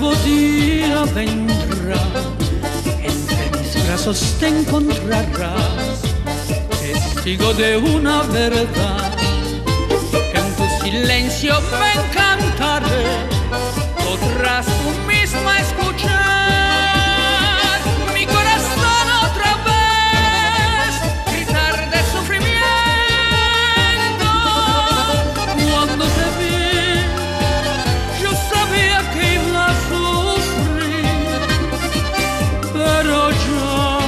Melodia vendrá, entre mis brazos te encontrarás, testigo de una verdad, que en tu silencio me encantaré, podrás tú misma escuchar mi corazón otra vez, gritar de sufrimiento. Cuando te vi, yo sabía que iba a sufrir, pero yo,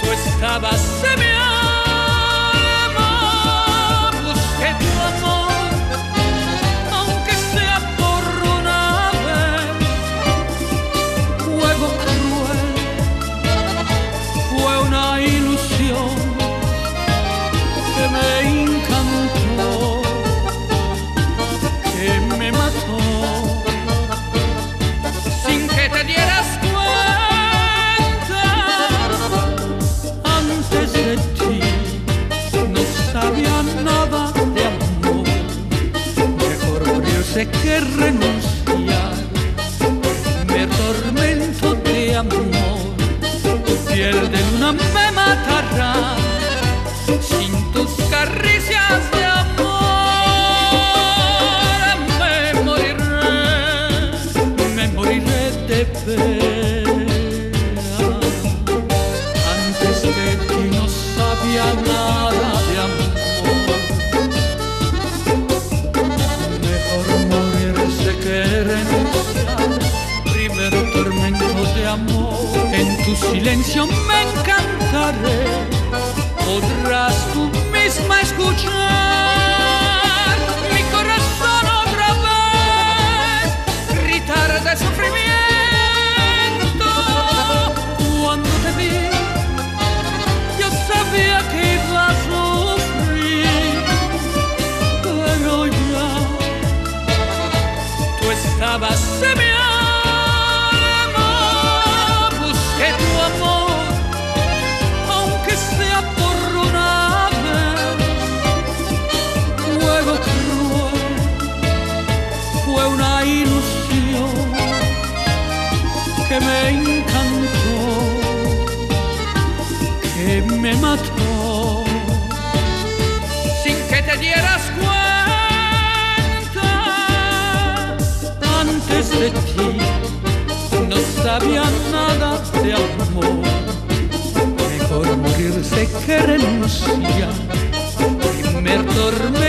tú estabas en mi alma, busqué tu amor. Sé que renunciar, me atormento de amor, tu piel de luna me matará, sin tus caricias de amor me moriré de pena. Antes de ti no sabía nada de amor. Primero tormentos de amor, en tu silencio me encantaré, podrás tú misma escuchar mi corazón otra vez, gritar de sufrimiento. Cuando te vi, yo sabía que iba a sufrir, pero ya tú estabas en mi alma, busqué tu amor, aunque sea por una vez. Juego cruel, fue una ilusión que me encantó, que me mató, sin que te dieras cuenta. Antes de ti no sabía nada de amor, mejor morirse que renunciar, primer tormento.